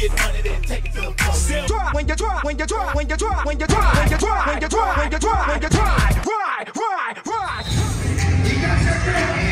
get money, then take it to the floor. When you try, when you try, when you try, when you try, when you try, when you try, when you try, when you try, ride. You got your girl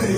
in me.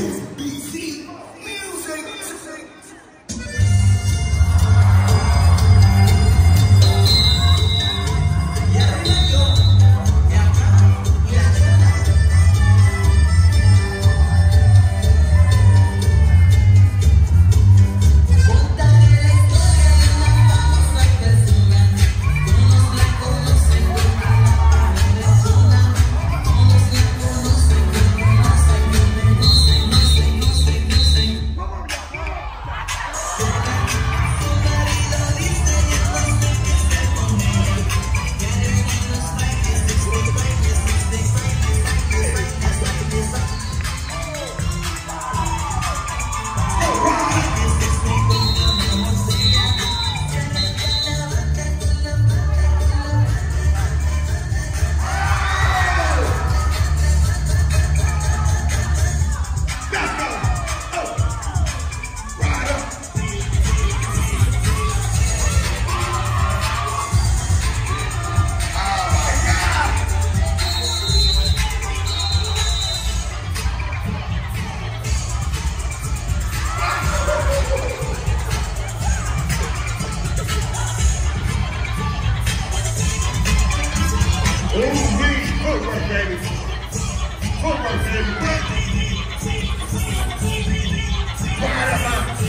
Footwork, baby. Footwork, baby. Fire up, man.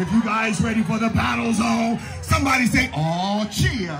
If you guys ready for the battle zone, somebody say, "Oh, cheer."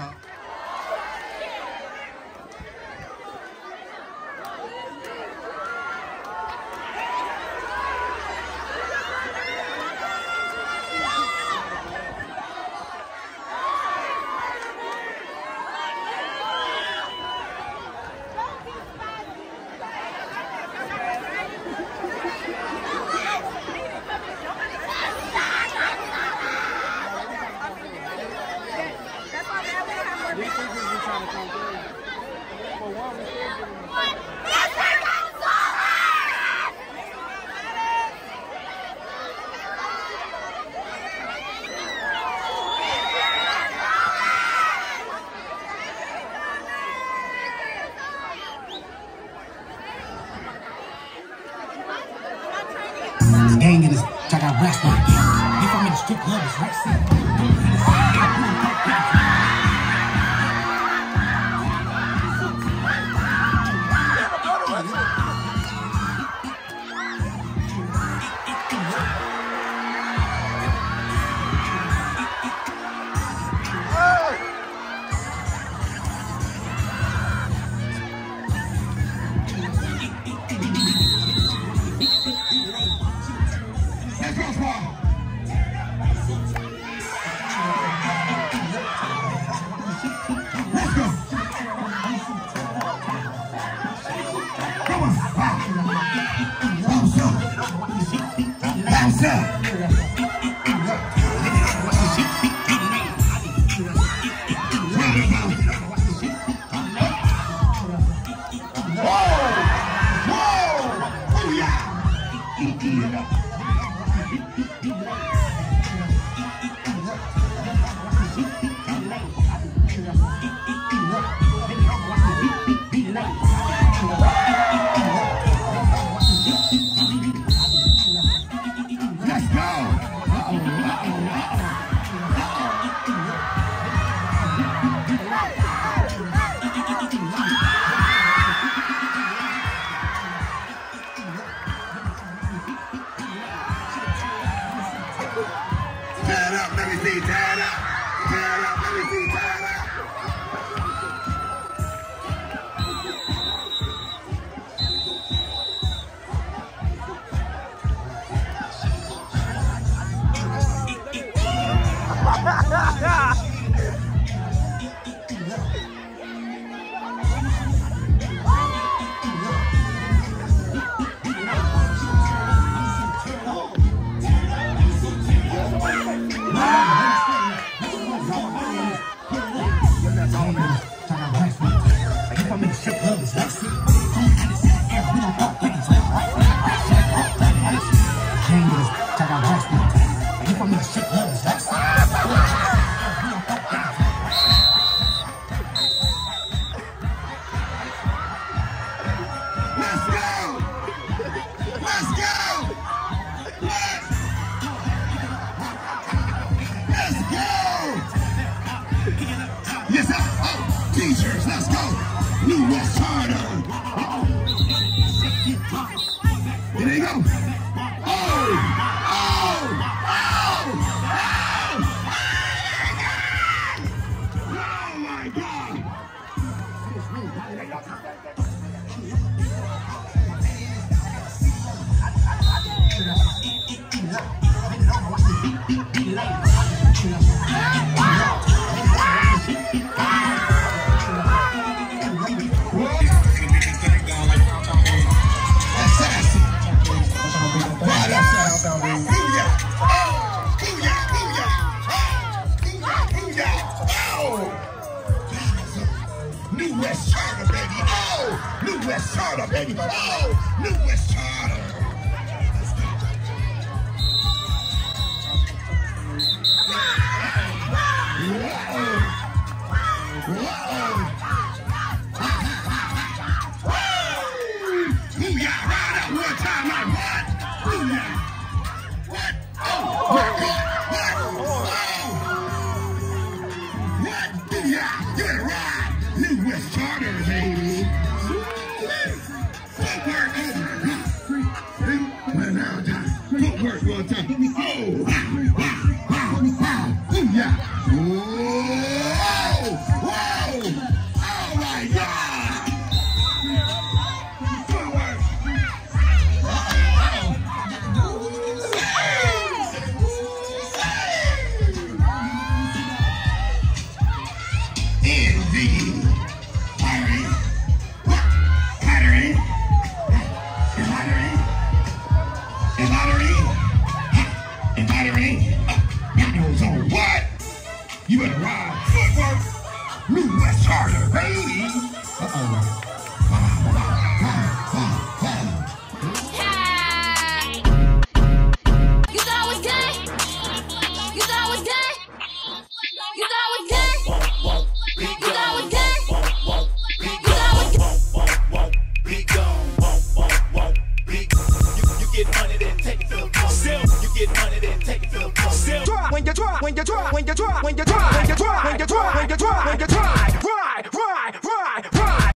When you try,